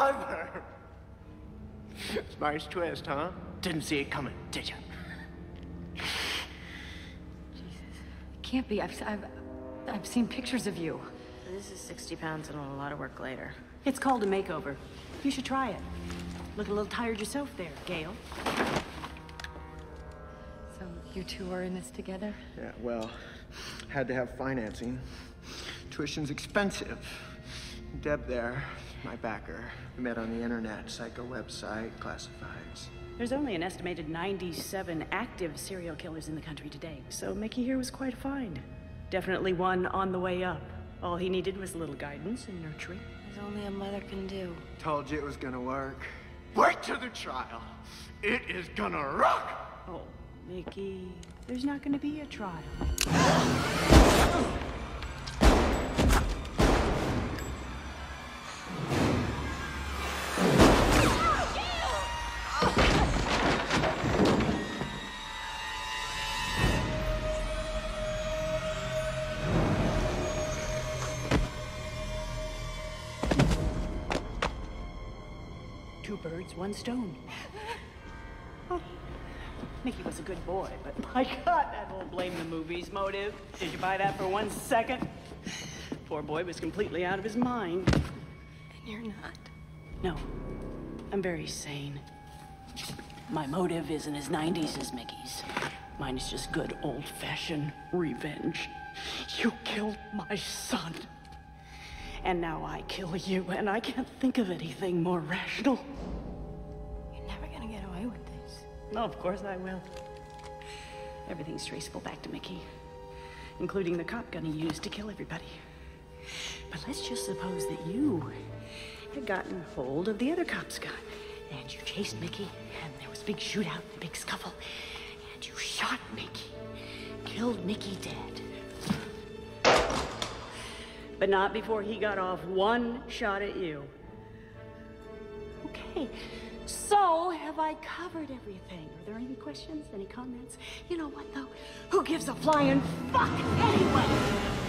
Driver. Nice twist, huh? Didn't see it coming, did you? Jesus. It can't be. I've seen pictures of you. This is 60 pounds and a lot of work later. It's called a makeover. You should try it. Look a little tired yourself there, Gale. So you two are in this together? Yeah, well, had to have financing. Tuition's expensive. Deb there, my backer. We met on the internet, psycho website, classifieds. There's only an estimated 97 active serial killers in the country today, so Mickey here was quite a find. Definitely one on the way up. All he needed was a little guidance and nurturing. As only a mother can do. Told you it was gonna work. Work to the trial! It is gonna rock! Oh, Mickey, there's not gonna be a trial. Oh. Birds, one stone. Oh. Mickey was a good boy, but my God, that whole blame the movies motive. Did you buy that for 1 second? Poor boy was completely out of his mind. And you're not? No, I'm very sane. My motive isn't as 90s as Mickey's. Mine is just good old-fashioned revenge. You killed my son. And now I kill you, and I can't think of anything more rational. You're never gonna get away with this. No, of course I will. Everything's traceable back to Mickey, including the cop gun he used to kill everybody. But let's just suppose that you had gotten hold of the other cop's gun, and you chased Mickey, and there was a big shootout, a big scuffle, and you shot Mickey, killed Mickey dead. But not before he got off one shot at you. Okay, so have I covered everything? Are there any questions, any comments? You know what though? Who gives a flying fuck anyway?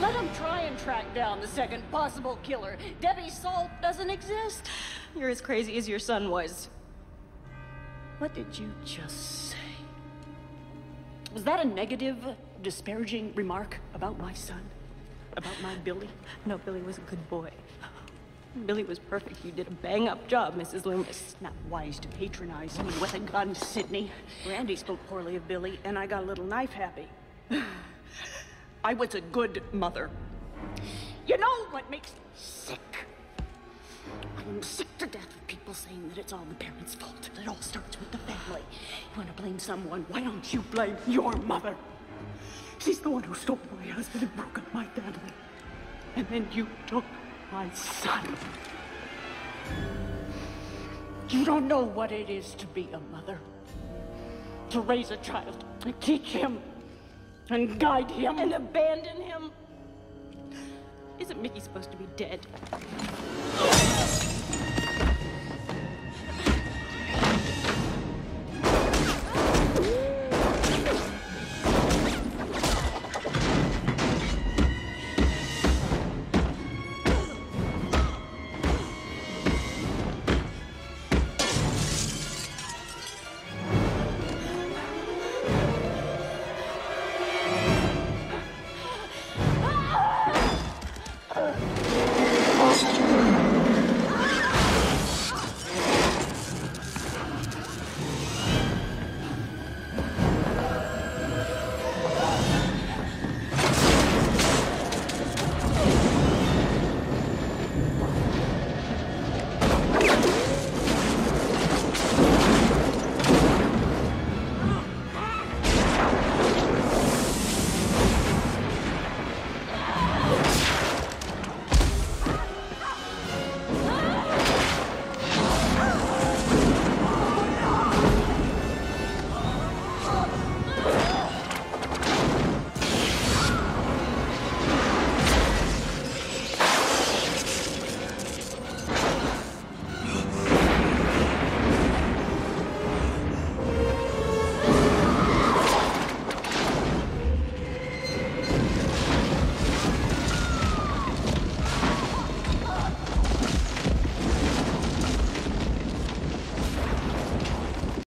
Let him try and track down the second possible killer. Debbie Salt doesn't exist. You're as crazy as your son was. What did you just say? Was that a negative, disparaging remark about my son? About my Billy? No, Billy was a good boy. Billy was perfect. You did a bang-up job, Mrs. Loomis. Not wise to patronize me with a gun, Sidney. Randy spoke poorly of Billy, and I got a little knife-happy. I was a good mother. You know what makes me sick? I'm sick to death of people saying that it's all the parents' fault. It all starts with the family. You want to blame someone, why don't you blame your mother? She's the one who stole my husband and broke up my family. And then you took my son. You don't know what it is to be a mother. To raise a child, and teach him, and guide him, and abandon him. Isn't Mickey supposed to be dead?